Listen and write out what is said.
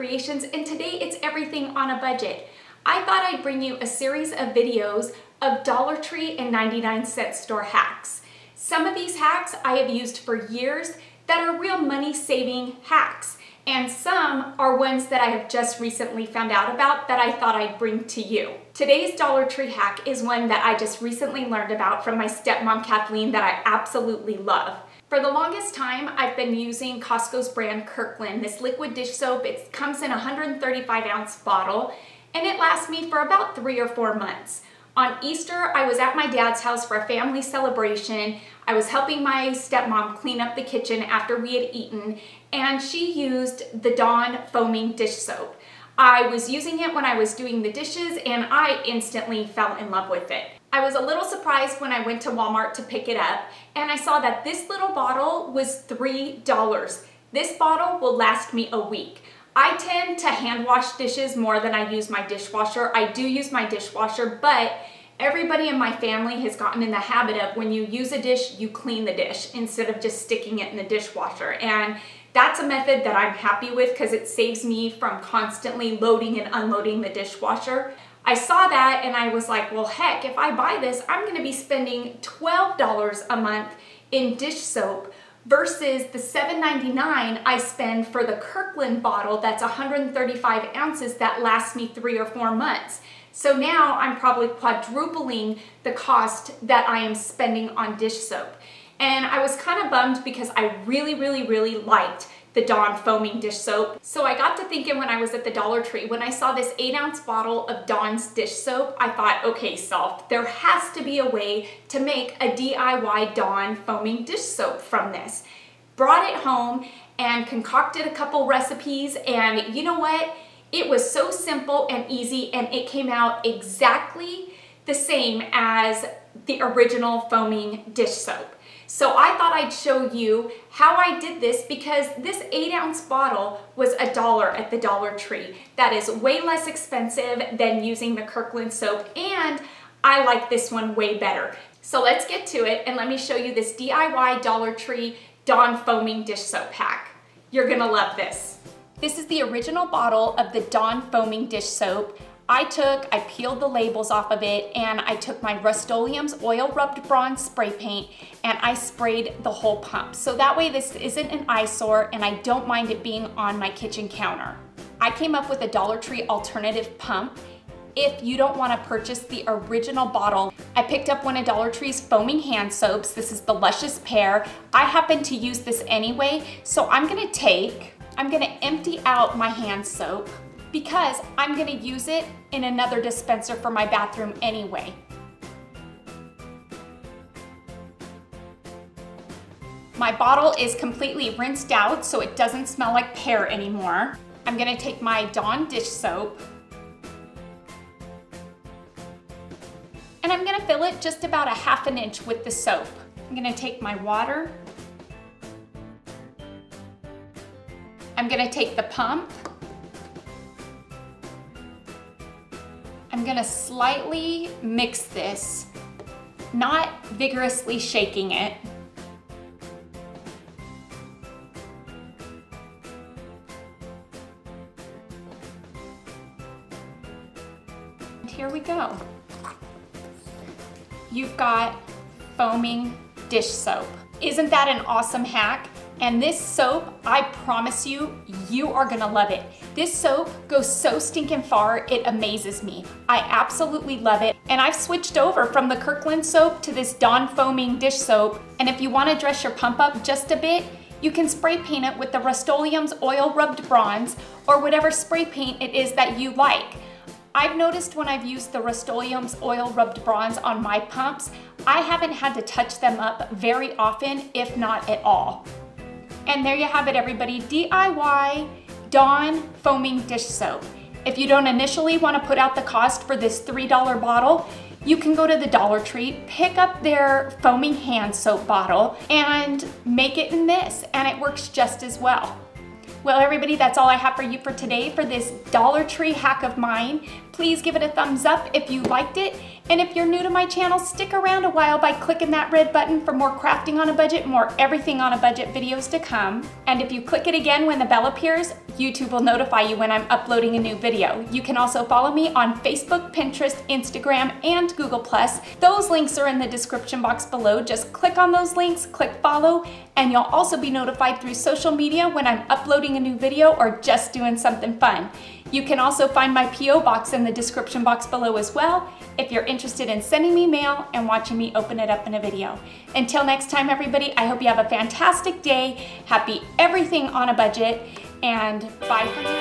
Creations, and today it's everything on a budget. I thought I'd bring you a series of videos of Dollar Tree and 99-cent store hacks. Some of these hacks I have used for years that are real money-saving hacks, and some are ones that I have just recently found out about that I thought I'd bring to you. Today's Dollar Tree hack is one that I just recently learned about from my stepmom Kathleen that I absolutely love. For the longest time, I've been using Costco's brand Kirkland, this liquid dish soap. It comes in a 135-ounce bottle, and it lasts me for about 3 or 4 months. On Easter, I was at my dad's house for a family celebration. I was helping my stepmom clean up the kitchen after we had eaten, and she used the Dawn foaming dish soap. I was using it when I was doing the dishes, and I instantly fell in love with it. I was a little surprised when I went to Walmart to pick it up, and I saw that this little bottle was $3. This bottle will last me a week. I tend to hand wash dishes more than I use my dishwasher. I do use my dishwasher, but everybody in my family has gotten in the habit of when you use a dish, you clean the dish instead of just sticking it in the dishwasher. And that's a method that I'm happy with because it saves me from constantly loading and unloading the dishwasher. I saw that and I was like, well, heck, if I buy this, I'm going to be spending $12 a month in dish soap versus the $7.99 I spend for the Kirkland bottle that's 135 ounces that lasts me 3 or 4 months. So now I'm probably quadrupling the cost that I am spending on dish soap. And I was kind of bummed because I really liked the Dawn foaming dish soap. So I got to thinking when I was at the Dollar Tree, when I saw this 8-ounce bottle of Dawn's dish soap, I thought, okay, solved. There has to be a way to make a DIY Dawn foaming dish soap from this. Brought it home and concocted a couple recipes, and you know what? It was so simple and easy, and it came out exactly the same as the original foaming dish soap. So I thought I'd show you how I did this because this 8-ounce bottle was $1 at the Dollar Tree. That is way less expensive than using the Kirkland soap, and I like this one way better. So let's get to it and let me show you this DIY Dollar Tree Dawn foaming dish soap hack. You're gonna love this. This is the original bottle of the Dawn foaming dish soap. I peeled the labels off of it, and I took my Rust-Oleum's oil-rubbed bronze spray paint, and I sprayed the whole pump. So that way this isn't an eyesore, and I don't mind it being on my kitchen counter. I came up with a Dollar Tree alternative pump. If you don't want to purchase the original bottle, I picked up one of Dollar Tree's foaming hand soaps. This is the Luscious Pear. I happen to use this anyway, so I'm gonna empty out my hand soap, because I'm gonna use it in another dispenser for my bathroom anyway. My bottle is completely rinsed out so it doesn't smell like pear anymore. I'm gonna take my Dawn dish soap and I'm gonna fill it just about a 1/2 inch with the soap. I'm gonna take my water. I'm gonna take the pump. I'm gonna slightly mix this, not vigorously shaking it. And here we go. You've got foaming dish soap. Isn't that an awesome hack? And this soap, I promise you, you are gonna love it. This soap goes so stinking far, it amazes me. I absolutely love it. And I've switched over from the Kirkland soap to this Dawn foaming dish soap. And if you wanna dress your pump up just a bit, you can spray paint it with the Rust-Oleum's oil rubbed bronze or whatever spray paint it is that you like. I've noticed when I've used the Rust-Oleum's oil rubbed bronze on my pumps, I haven't had to touch them up very often, if not at all. And there you have it, everybody. DIY Dawn foaming dish soap. If you don't initially want to put out the cost for this $3 bottle, you can go to the Dollar Tree, pick up their foaming hand soap bottle, and make it in this, and it works just as well. Well, everybody, that's all I have for you for today for this Dollar Tree hack of mine. Please give it a thumbs up if you liked it. And if you're new to my channel, stick around a while by clicking that red button for more crafting on a budget, more everything on a budget videos to come. And if you click it again when the bell appears, YouTube will notify you when I'm uploading a new video. You can also follow me on Facebook, Pinterest, Instagram, and Google+. Those links are in the description box below. Just click on those links, click follow, and you'll also be notified through social media when I'm uploading a new video or just doing something fun. You can also find my P.O. box in the description box below as well if you're interested in sending me mail and watching me open it up in a video. Until next time, everybody, I hope you have a fantastic day, happy everything on a budget, and bye for now.